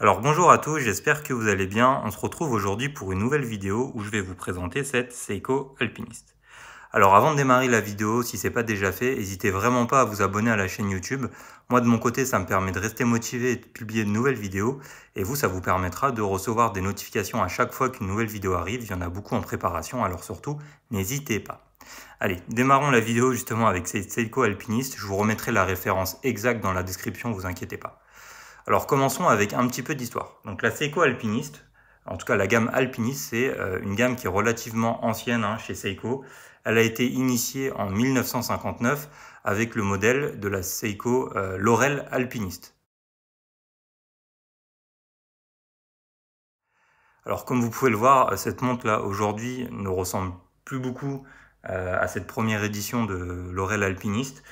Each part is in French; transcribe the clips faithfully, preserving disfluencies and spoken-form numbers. Alors bonjour à tous, j'espère que vous allez bien. On se retrouve aujourd'hui pour une nouvelle vidéo où je vais vous présenter cette Seiko Alpiniste. Alors avant de démarrer la vidéo, si ce n'est pas déjà fait, n'hésitez vraiment pas à vous abonner à la chaîne YouTube. Moi de mon côté, ça me permet de rester motivé et de publier de nouvelles vidéos. Et vous, ça vous permettra de recevoir des notifications à chaque fois qu'une nouvelle vidéo arrive. Il y en a beaucoup en préparation, alors surtout, n'hésitez pas. Allez, démarrons la vidéo justement avec cette Seiko Alpiniste. Je vous remettrai la référence exacte dans la description, ne vous inquiétez pas. Alors commençons avec un petit peu d'histoire. Donc la Seiko Alpiniste, en tout cas la gamme Alpiniste, c'est une gamme qui est relativement ancienne hein, chez Seiko. Elle a été initiée en mille neuf cent cinquante-neuf avec le modèle de la Seiko euh, Laurel Alpiniste. Alors comme vous pouvez le voir, cette montre là aujourd'hui ne ressemble plus beaucoup euh, à cette première édition de Laurel Alpiniste.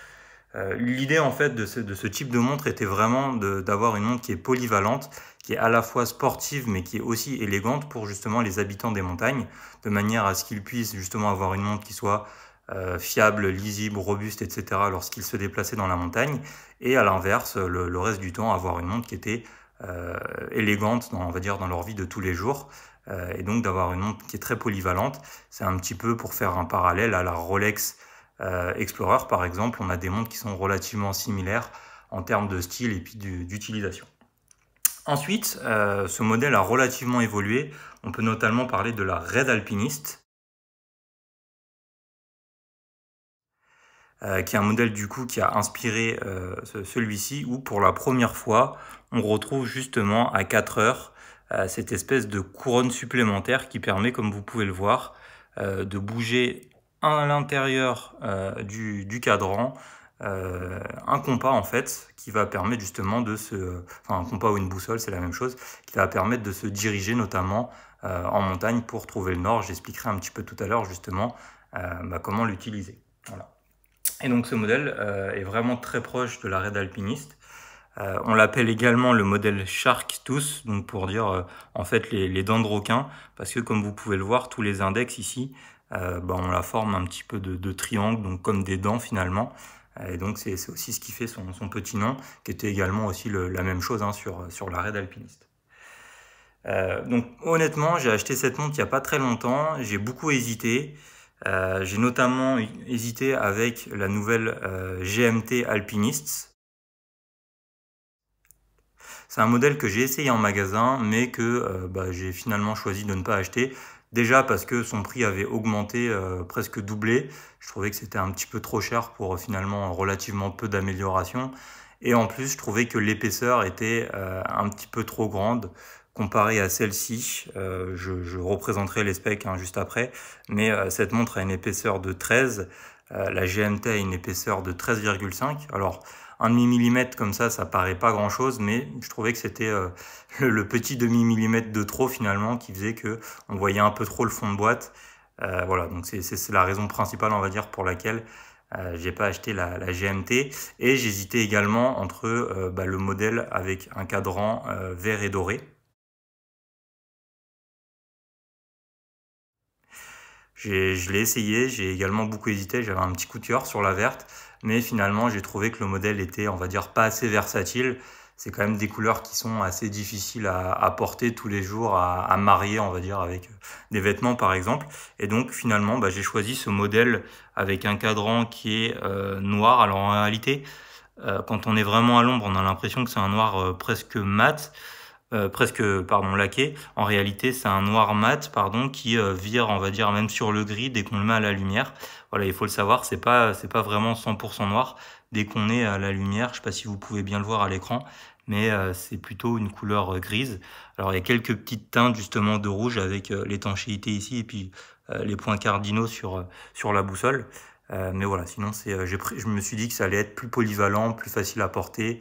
Euh, l'idée en fait de ce, de ce type de montre était vraiment d'avoir une montre qui est polyvalente, qui est à la fois sportive mais qui est aussi élégante pour justement les habitants des montagnes, de manière à ce qu'ils puissent justement avoir une montre qui soit euh, fiable, lisible, robuste, et cetera lorsqu'ils se déplaçaient dans la montagne, et à l'inverse le, le reste du temps avoir une montre qui était euh, élégante dans, on va dire, dans leur vie de tous les jours, euh, et donc d'avoir une montre qui est très polyvalente. C'est un petit peu pour faire un parallèle à la Rolex Euh, Explorer par exemple. On a des montres qui sont relativement similaires en termes de style et puis d'utilisation. Ensuite, euh, ce modèle a relativement évolué. On peut notamment parler de la Red Alpinist, euh, qui est un modèle du coup qui a inspiré euh, celui-ci, où pour la première fois, on retrouve justement à quatre heures euh, cette espèce de couronne supplémentaire qui permet, comme vous pouvez le voir, euh, de bouger à l'intérieur euh, du, du cadran, euh, un compas en fait qui va permettre justement de se, enfin un compas ou une boussole, c'est la même chose, qui va permettre de se diriger notamment euh, en montagne pour trouver le nord. J'expliquerai un petit peu tout à l'heure justement euh, bah, comment l'utiliser. Voilà. Et donc ce modèle euh, est vraiment très proche de la Red Alpinist. Euh, on l'appelle également le modèle Shark Tooth, donc pour dire euh, en fait les, les dents de requin, parce que comme vous pouvez le voir, tous les index ici, Euh, ben on la forme un petit peu de, de triangle, donc comme des dents finalement. Et donc c'est aussi ce qui fait son, son petit nom, qui était également aussi le, la même chose hein, sur, sur la Red Alpinist. Euh, donc honnêtement, j'ai acheté cette montre il n'y a pas très longtemps, j'ai beaucoup hésité. Euh, j'ai notamment hésité avec la nouvelle euh, G M T Alpinist. C'est un modèle que j'ai essayé en magasin, mais que euh, bah, j'ai finalement choisi de ne pas acheter. Déjà parce que son prix avait augmenté, euh, presque doublé. Je trouvais que c'était un petit peu trop cher pour euh, finalement relativement peu d'amélioration. Et en plus, je trouvais que l'épaisseur était euh, un petit peu trop grande comparée à celle-ci. Euh, je, je représenterai les specs hein, juste après. Mais euh, cette montre a une épaisseur de treize. Euh, la G M T a une épaisseur de treize virgule cinq. Alors, un demi-millimètre comme ça, ça paraît pas grand chose, mais je trouvais que c'était euh, le, le petit demi-millimètre de trop finalement qui faisait que on voyait un peu trop le fond de boîte. Euh, voilà, donc c'est la raison principale, on va dire, pour laquelle euh, j'ai pas acheté la, la G M T. Et j'hésitais également entre euh, bah, le modèle avec un cadran euh, vert et doré. Je l'ai essayé, j'ai également beaucoup hésité, j'avais un petit coup de cœur sur la verte, mais finalement j'ai trouvé que le modèle était, on va dire, pas assez versatile. C'est quand même des couleurs qui sont assez difficiles à, à porter tous les jours, à, à marier, on va dire, avec des vêtements par exemple. Et donc finalement, bah, j'ai choisi ce modèle avec un cadran qui est euh, noir. Alors en réalité, euh, quand on est vraiment à l'ombre, on a l'impression que c'est un noir euh, presque mat. Euh, presque pardon laqué. En réalité, c'est un noir mat pardon qui euh, vire, on va dire, même sur le gris dès qu'on le met à la lumière. Voilà, il faut le savoir, c'est pas c'est pas vraiment cent pour cent noir dès qu'on est à la lumière. Je sais pas si vous pouvez bien le voir à l'écran, mais euh, c'est plutôt une couleur euh, grise. Alors il y a quelques petites teintes justement de rouge avec euh, l'étanchéité ici et puis euh, les points cardinaux sur euh, sur la boussole. Euh, mais voilà, sinon c'est euh, j'ai pris, je me suis dit que ça allait être plus polyvalent, plus facile à porter.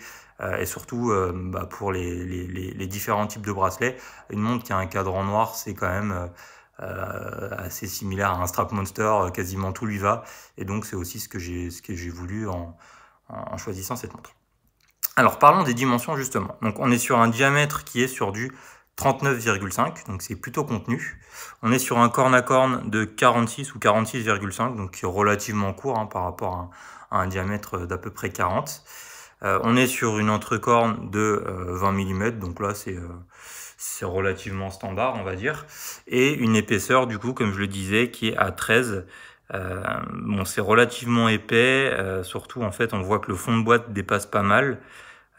Et surtout, euh, bah, pour les, les, les différents types de bracelets, une montre qui a un cadran noir, c'est quand même euh, assez similaire à un Strap Monster, quasiment tout lui va. Et donc, c'est aussi ce que j'ai ce que j'ai voulu en, en choisissant cette montre. Alors, parlons des dimensions, justement. Donc, on est sur un diamètre qui est sur du trente-neuf virgule cinq, donc c'est plutôt contenu. On est sur un corne à corne de quarante-six ou quarante-six virgule cinq, donc qui est relativement court hein, par rapport à un, à un diamètre d'à peu près quarante. Euh, on est sur une entrecorne de euh, vingt millimètres, donc là c'est euh, relativement standard, on va dire. Et une épaisseur, du coup, comme je le disais, qui est à treize. Euh, bon, c'est relativement épais, euh, surtout en fait on voit que le fond de boîte dépasse pas mal.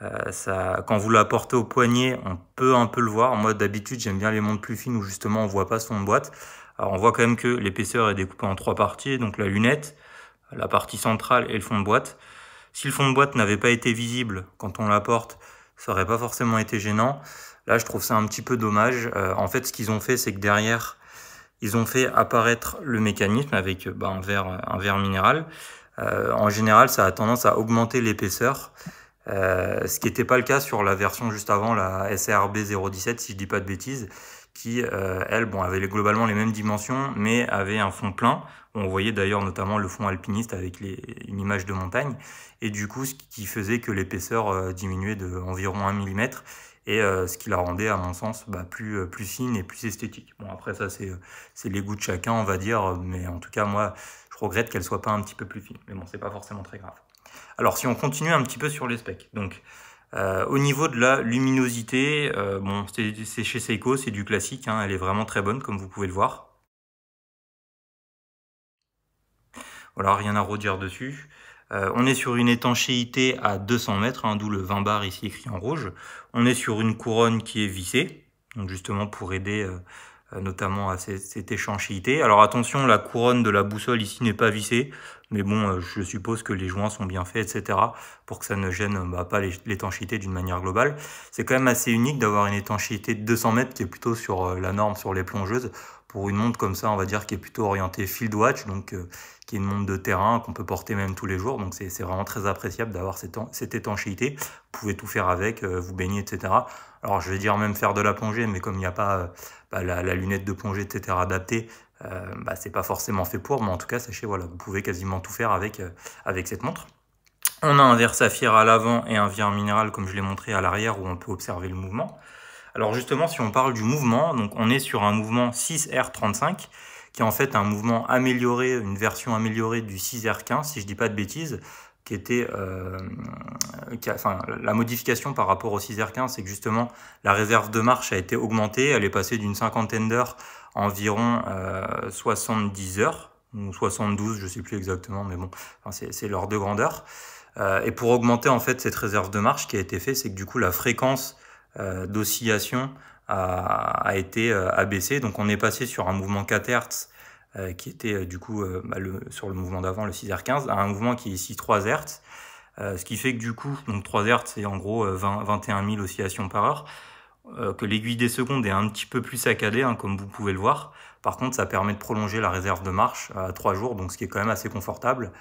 Euh, ça, quand vous la portez au poignet, on peut un peu le voir. Moi d'habitude j'aime bien les montres plus fines où justement on voit pas ce fond de boîte. Alors on voit quand même que l'épaisseur est découpée en trois parties, donc la lunette, la partie centrale et le fond de boîte. Si le fond de boîte n'avait pas été visible quand on la porte, ça aurait pas forcément été gênant. Là, je trouve ça un petit peu dommage. Euh, en fait, ce qu'ils ont fait, c'est que derrière, ils ont fait apparaître le mécanisme avec bah, un verre, un verre minéral. Euh, en général, ça a tendance à augmenter l'épaisseur, euh, ce qui n'était pas le cas sur la version juste avant, la S R B zéro un sept, si je dis pas de bêtises, qui, euh, elle, bon, avait globalement les mêmes dimensions, mais avait un fond plein. On voyait d'ailleurs notamment le fond alpiniste avec les, une image de montagne. Et du coup, ce qui faisait que l'épaisseur euh, diminuait d'environ un millimètre. Et euh, ce qui la rendait, à mon sens, bah, plus, plus fine et plus esthétique. Bon, après, ça, c'est les goûts de chacun, on va dire. Mais en tout cas, moi, je regrette qu'elle soit pas un petit peu plus fine. Mais bon, c'est pas forcément très grave. Alors, si on continue un petit peu sur les specs. Donc, Euh, au niveau de la luminosité, euh, bon, c'est chez Seiko, c'est du classique, hein, elle est vraiment très bonne comme vous pouvez le voir. Voilà, rien à redire dessus. Euh, on est sur une étanchéité à deux cents mètres, hein, d'où le vingt bar ici écrit en rouge. On est sur une couronne qui est vissée, donc justement pour aider euh, notamment à cette, cette étanchéité. Alors attention, la couronne de la boussole ici n'est pas vissée. Mais bon, je suppose que les joints sont bien faits, et cetera, pour que ça ne gêne bah, pas l'étanchéité d'une manière globale. C'est quand même assez unique d'avoir une étanchéité de deux cents mètres qui est plutôt sur la norme, sur les plongeuses, pour une montre comme ça, on va dire, qui est plutôt orientée field watch, donc euh, qui est une montre de terrain qu'on peut porter même tous les jours. Donc c'est vraiment très appréciable d'avoir cette, cette étanchéité. Vous pouvez tout faire avec, euh, vous baigner, et cetera. Alors je vais dire même faire de la plongée, mais comme il n'y a pas euh, bah, la, la lunette de plongée, et cetera, adaptée, Euh, bah, c'est pas forcément fait pour, mais en tout cas sachez, voilà, vous pouvez quasiment tout faire avec, euh, avec cette montre. On a un verre saphir à l'avant et un verre minéral comme je l'ai montré à l'arrière où on peut observer le mouvement. Alors justement, si on parle du mouvement, donc on est sur un mouvement six R trente-cinq qui est en fait un mouvement amélioré, une version améliorée du six R quinze si je dis pas de bêtises, qui était euh, qui a, enfin, la modification par rapport au six R quinze, c'est que justement la réserve de marche a été augmentée, elle est passée d'une cinquantaine d'heures environ euh, soixante-dix heures ou soixante-douze, je sais plus exactement, mais bon, enfin, c'est l'heure de grandeur. Euh, et pour augmenter en fait cette réserve de marche, qui a été fait, c'est que du coup la fréquence euh, d'oscillation a, a été euh, abaissée. Donc on est passé sur un mouvement quatre hertz euh, qui était euh, du coup euh, bah, le, sur le mouvement d'avant, le six R quinze, à un mouvement qui est ici trois hertz, euh, ce qui fait que du coup, donc trois hertz c'est en gros euh, vingt, vingt et un mille oscillations par heure. Que l'aiguille des secondes est un petit peu plus saccadée, hein, comme vous pouvez le voir. Par contre, ça permet de prolonger la réserve de marche à trois jours, donc ce qui est quand même assez confortable.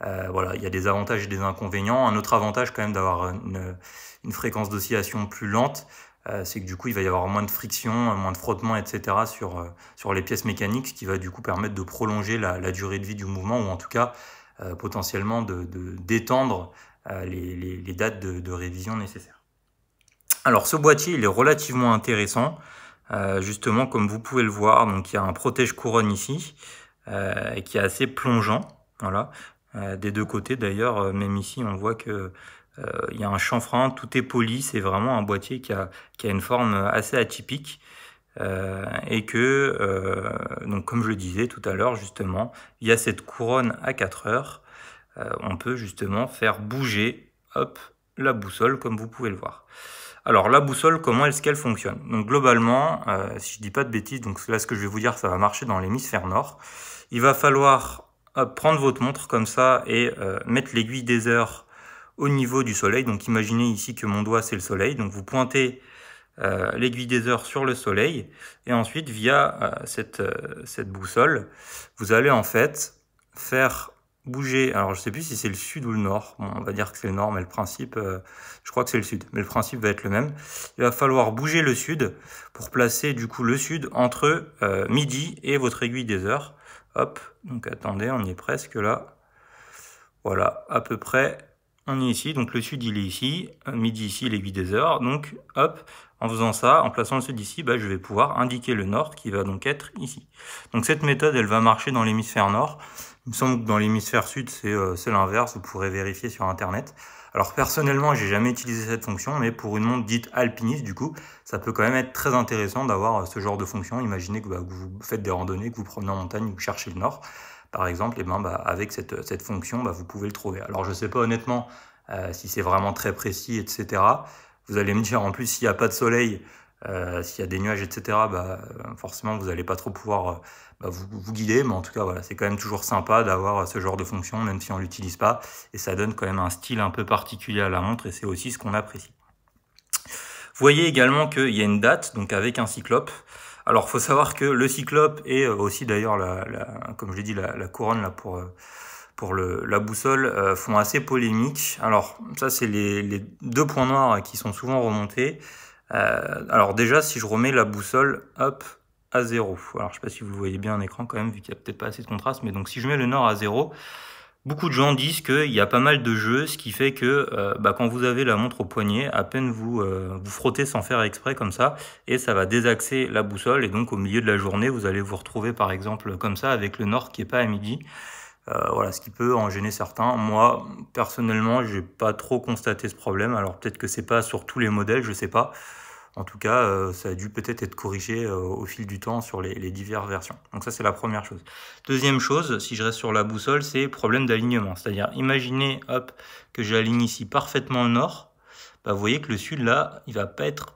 Euh, voilà, il y a des avantages et des inconvénients. Un autre avantage quand même d'avoir une, une fréquence d'oscillation plus lente, euh, c'est que du coup il va y avoir moins de friction, moins de frottement, et cetera sur, euh, sur les pièces mécaniques, ce qui va du coup permettre de prolonger la, la durée de vie du mouvement, ou en tout cas euh, potentiellement de, de, d'étendre euh, les, les, les dates de, de révision nécessaires. Alors ce boîtier, il est relativement intéressant, euh, justement comme vous pouvez le voir. Donc il y a un protège-couronne ici, euh, qui est assez plongeant, voilà, euh, des deux côtés d'ailleurs, euh, même ici on voit que euh, il y a un chanfrein, tout est poli, c'est vraiment un boîtier qui a, qui a une forme assez atypique, euh, et que, euh, donc comme je le disais tout à l'heure justement, il y a cette couronne à quatre heures, euh, on peut justement faire bouger, hop, la boussole comme vous pouvez le voir. Alors la boussole, comment est-ce qu'elle fonctionne? Donc globalement, euh, si je dis pas de bêtises, donc là ce que je vais vous dire, ça va marcher dans l'hémisphère nord. Il va falloir hop, prendre votre montre comme ça et euh, mettre l'aiguille des heures au niveau du soleil. Donc imaginez ici que mon doigt c'est le soleil. Donc vous pointez euh, l'aiguille des heures sur le soleil et ensuite via euh, cette, euh, cette boussole, vous allez en fait faire bouger, alors je sais plus si c'est le sud ou le nord, bon, on va dire que c'est le nord, mais le principe, euh, je crois que c'est le sud, mais le principe va être le même. Il va falloir bouger le sud pour placer du coup le sud entre euh, midi et votre aiguille des heures. Hop, donc attendez, on y est presque là, voilà, à peu près, on est ici, donc le sud il est ici, midi ici, l'aiguille des heures, donc hop, en faisant ça, en plaçant le sud ici, bah, je vais pouvoir indiquer le nord qui va donc être ici. Donc cette méthode, elle va marcher dans l'hémisphère nord. Il me semble que dans l'hémisphère sud, c'est euh, l'inverse, vous pourrez vérifier sur Internet. Alors personnellement, j'ai jamais utilisé cette fonction, mais pour une montre dite alpiniste, du coup, ça peut quand même être très intéressant d'avoir ce genre de fonction. Imaginez que, bah, que vous faites des randonnées, que vous promenez en montagne ou que vous cherchez le nord, par exemple, et ben, bah, avec cette, cette fonction, bah, vous pouvez le trouver. Alors je ne sais pas honnêtement euh, si c'est vraiment très précis, et cetera. Vous allez me dire, en plus, s'il n'y a pas de soleil, Euh, s'il y a des nuages, et cetera, bah, forcément, vous n'allez pas trop pouvoir euh, bah, vous, vous guider. Mais en tout cas, voilà, c'est quand même toujours sympa d'avoir ce genre de fonction, même si on ne l'utilise pas. Et ça donne quand même un style un peu particulier à la montre, et c'est aussi ce qu'on apprécie. Vous voyez également qu'il y a une date, donc avec un cyclope. Alors, il faut savoir que le cyclope et aussi, d'ailleurs, la, la, comme je l'ai dit, la, la couronne là, pour... Euh, pour le, la boussole, euh, font assez polémique. Alors, ça, c'est les, les deux points noirs qui sont souvent remontés. Euh, alors déjà, si je remets la boussole, hop, à zéro. Alors, je ne sais pas si vous voyez bien un écran quand même, vu qu'il n'y a peut-être pas assez de contraste, mais donc si je mets le nord à zéro, beaucoup de gens disent qu'il y a pas mal de jeux, ce qui fait que euh, bah, quand vous avez la montre au poignet, à peine vous, euh, vous frottez sans faire exprès comme ça, et ça va désaxer la boussole, et donc au milieu de la journée, vous allez vous retrouver par exemple comme ça, avec le nord qui n'est pas à midi. Euh, voilà, ce qui peut en gêner certains. Moi, personnellement, j'ai pas trop constaté ce problème. Alors peut-être que c'est pas sur tous les modèles, je sais pas. En tout cas, euh, ça a dû peut-être être corrigé euh, au fil du temps sur les, les diverses versions. Donc ça, c'est la première chose. Deuxième chose, si je reste sur la boussole, c'est problème d'alignement. C'est-à-dire, imaginez, hop, que j'aligne ici parfaitement le nord. Bah, vous voyez que le sud, là, il va pas être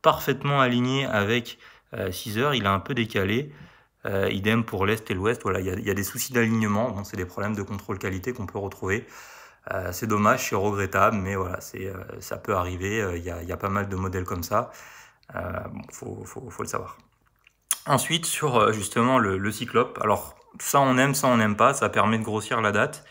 parfaitement aligné avec euh, six heures. Il a un peu décalé. Euh, idem pour l'est et l'ouest, voilà, il y a, y a des soucis d'alignement, bon, c'est des problèmes de contrôle qualité qu'on peut retrouver. Euh, c'est dommage, c'est regrettable, mais voilà, c'est, euh, ça peut arriver, il euh, y, a, y a pas mal de modèles comme ça, euh, bon, faut, faut, faut le savoir. Ensuite, sur euh, justement le, le cyclope, alors ça on aime, ça on n'aime pas, ça permet de grossir la date.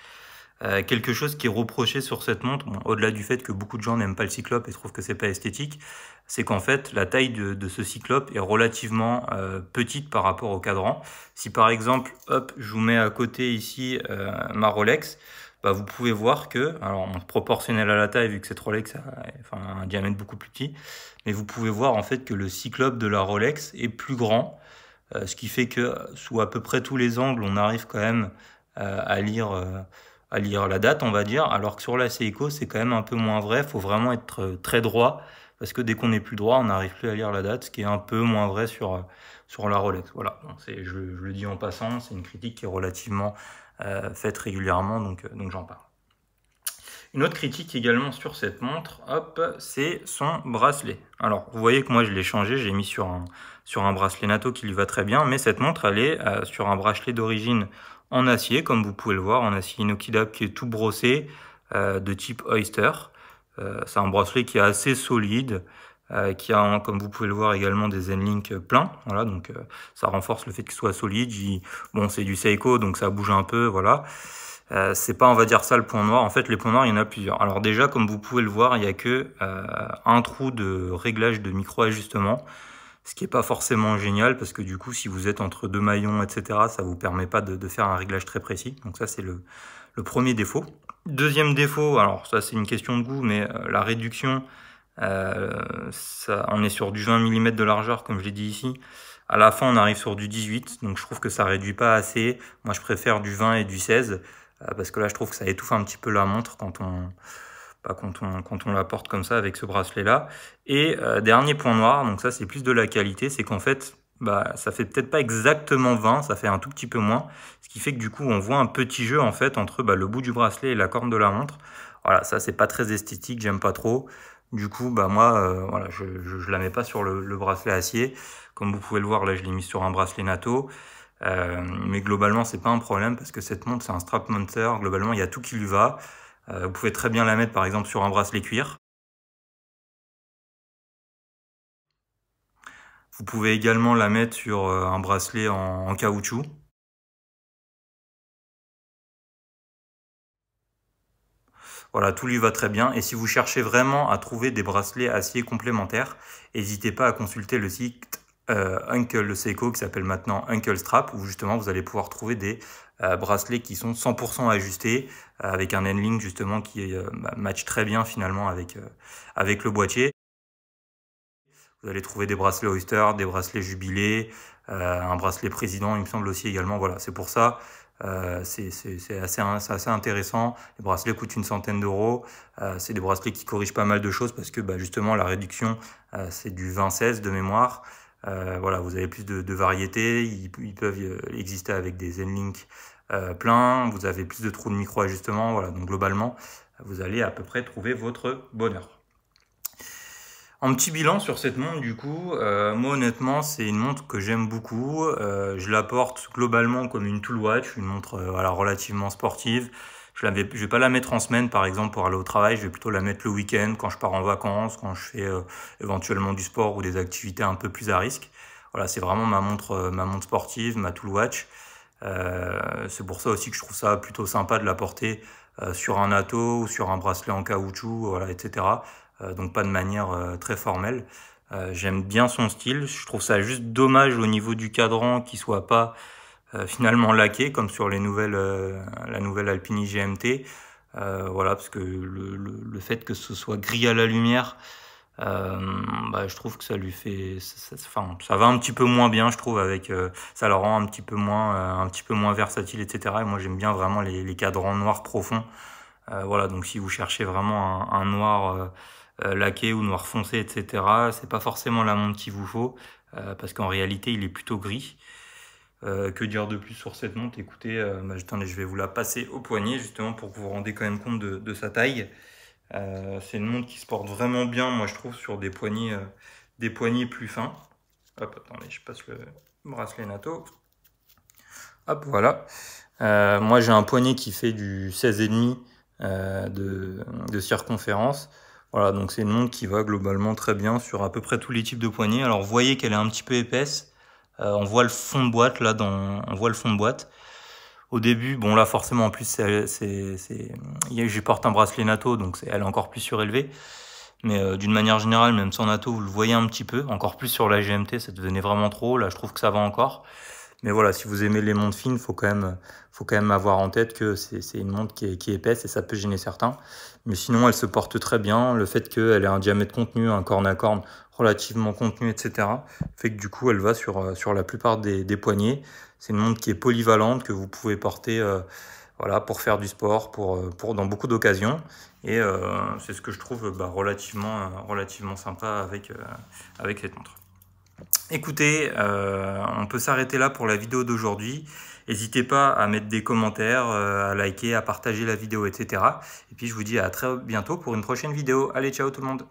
Euh, quelque chose qui est reproché sur cette montre, bon, au-delà du fait que beaucoup de gens n'aiment pas le cyclope et trouvent que c'est pas esthétique, c'est qu'en fait la taille de, de ce cyclope est relativement euh, petite par rapport au cadran. Si par exemple, hop, je vous mets à côté ici euh, ma Rolex, bah, vous pouvez voir que, alors proportionnel à la taille vu que cette Rolex a enfin, un diamètre beaucoup plus petit, mais vous pouvez voir en fait que le cyclope de la Rolex est plus grand, euh, ce qui fait que sous à peu près tous les angles on arrive quand même euh, à lire... Euh, à lire la date, on va dire, alors que sur la Seiko, c'est quand même un peu moins vrai, il faut vraiment être très droit, parce que dès qu'on n'est plus droit, on n'arrive plus à lire la date, ce qui est un peu moins vrai sur, sur la Rolex. Voilà, donc je, je le dis en passant, c'est une critique qui est relativement euh, faite régulièrement, donc, euh, donc j'en parle. Une autre critique également sur cette montre, hop, c'est son bracelet. Alors, vous voyez que moi, je l'ai changé, j'ai mis sur un, sur un bracelet NATO qui lui va très bien, mais cette montre, elle est euh, sur un bracelet d'origine en acier, comme vous pouvez le voir, en acier inoxydable qui est tout brossé, euh, de type Oyster. Euh, c'est un bracelet qui est assez solide, euh, qui a, comme vous pouvez le voir, également des Zenlink pleins. Voilà, donc euh, ça renforce le fait qu'il soit solide. Il, bon, c'est du Seiko, donc ça bouge un peu, voilà. Euh, c'est pas, on va dire ça, le point noir. En fait, les points noirs, il y en a plusieurs. Alors déjà, comme vous pouvez le voir, il n'y a que euh, un trou de réglage de micro-ajustement. Ce qui n'est pas forcément génial parce que du coup, si vous êtes entre deux maillons, et cetera, ça vous permet pas de, de faire un réglage très précis. Donc ça, c'est le, le premier défaut. Deuxième défaut, alors ça, c'est une question de goût, mais euh, la réduction, euh, ça, on est sur du vingt millimètres de largeur, comme je l'ai dit ici. À la fin, on arrive sur du dix-huit, donc je trouve que ça réduit pas assez. Moi, je préfère du vingt et du seize euh, parce que là, je trouve que ça étouffe un petit peu la montre quand on... Pas quand on, quand on la porte comme ça avec ce bracelet là. Et euh, dernier point noir, donc ça c'est plus de la qualité, c'est qu'en fait bah, ça fait peut-être pas exactement vingt, ça fait un tout petit peu moins, ce qui fait que du coup on voit un petit jeu en fait entre bah, le bout du bracelet et la corne de la montre. Voilà, ça c'est pas très esthétique, j'aime pas trop. Du coup bah moi euh, voilà, je, je, je la mets pas sur le, le bracelet acier. Comme vous pouvez le voir là, je l'ai mis sur un bracelet NATO. Euh, mais globalement c'est pas un problème parce que cette montre c'est un strap monster, globalement il y a tout qui lui va. Vous pouvez très bien la mettre par exemple sur un bracelet cuir. Vous pouvez également la mettre sur un bracelet en, en caoutchouc. Voilà, tout lui va très bien. Et si vous cherchez vraiment à trouver des bracelets acier complémentaires, n'hésitez pas à consulter le site euh, Uncle Seiko qui s'appelle maintenant Uncle Strap, où justement vous allez pouvoir trouver des Euh, bracelets qui sont cent pour cent ajustés euh, avec un handling justement qui euh, match très bien finalement avec, euh, avec le boîtier. Vous allez trouver des bracelets Oyster, des bracelets Jubilé, euh, un bracelet Président il me semble aussi également. Voilà, c'est pour ça Euh, c'est assez, assez intéressant. Les bracelets coûtent une centaine d'euros. Euh, c'est des bracelets qui corrigent pas mal de choses parce que bah, justement la réduction euh, c'est du vingt seize de mémoire. Euh, voilà, vous avez plus de, de variétés. Ils, ils peuvent exister avec des Zenlink euh, pleins. Vous avez plus de trous de micro-ajustement. Voilà, donc globalement vous allez à peu près trouver votre bonheur. En petit bilan sur cette montre, du coup, euh, moi honnêtement, c'est une montre que j'aime beaucoup. Euh, je la porte globalement comme une tool watch, une montre euh, voilà, relativement sportive. Je ne vais pas la mettre en semaine, par exemple, pour aller au travail. Je vais plutôt la mettre le week-end, quand je pars en vacances, quand je fais euh, éventuellement du sport ou des activités un peu plus à risque. Voilà, c'est vraiment ma montre, euh, ma montre sportive, ma tool watch. Euh, c'est pour ça aussi que je trouve ça plutôt sympa de la porter euh, sur un atto ou sur un bracelet en caoutchouc, voilà, et cetera. Donc pas de manière euh, très formelle. Euh, J'aime bien son style. Je trouve ça juste dommage au niveau du cadran qu'il soit pas euh, finalement laqué comme sur les nouvelles, euh, la nouvelle Alpinist G M T. Euh, voilà, parce que le, le, le fait que ce soit gris à la lumière, euh, bah, je trouve que ça lui fait, ça, ça, enfin, ça va un petit peu moins bien, je trouve. Avec, euh, ça le rend un petit peu moins, euh, un petit peu moins versatile, et cetera. Et moi j'aime bien vraiment les, les cadrans noirs profonds. Euh, voilà, donc si vous cherchez vraiment un, un noir euh, laqué ou noir foncé, et cetera, c'est pas forcément la montre qu'il vous faut, euh, parce qu'en réalité il est plutôt gris. Euh, que dire de plus sur cette montre? Écoutez, euh, bah, attendez, je vais vous la passer au poignet justement pour que vous vous rendez quand même compte de, de sa taille. Euh, c'est une montre qui se porte vraiment bien, moi je trouve, sur des poignets, euh, des poignets plus fins. Hop, attendez, je passe le bracelet NATO. Hop, voilà. Euh, moi j'ai un poignet qui fait du seize virgule cinq euh, de, de circonférence. Voilà, donc c'est une montre qui va globalement très bien sur à peu près tous les types de poignets. Alors vous voyez qu'elle est un petit peu épaisse. Euh, on voit le fond de boîte là, dans, on voit le fond de boîte. Au début, bon là forcément en plus c'est, c'est, je porte un bracelet NATO, donc est, elle est encore plus surélevée. Mais euh, d'une manière générale, même sans NATO, vous le voyez un petit peu. Encore plus sur la G M T, ça devenait vraiment trop. Là, je trouve que ça va encore. Mais voilà, si vous aimez les montres fines, faut quand même, faut quand même avoir en tête que c'est une montre qui est, qui est épaisse et ça peut gêner certains. Mais sinon, elle se porte très bien. Le fait qu'elle ait un diamètre contenu, un corne à corne relativement contenu, et cetera, fait que du coup, elle va sur, sur la plupart des, des poignets. C'est une montre qui est polyvalente, que vous pouvez porter euh, voilà, pour faire du sport, pour, pour, dans beaucoup d'occasions. Et euh, c'est ce que je trouve bah, relativement, euh, relativement sympa avec, euh, avec cette montre. Écoutez, euh, on peut s'arrêter là pour la vidéo d'aujourd'hui. N'hésitez pas à mettre des commentaires, euh, à liker, à partager la vidéo, et cetera. Et puis je vous dis à très bientôt pour une prochaine vidéo. Allez, ciao tout le monde!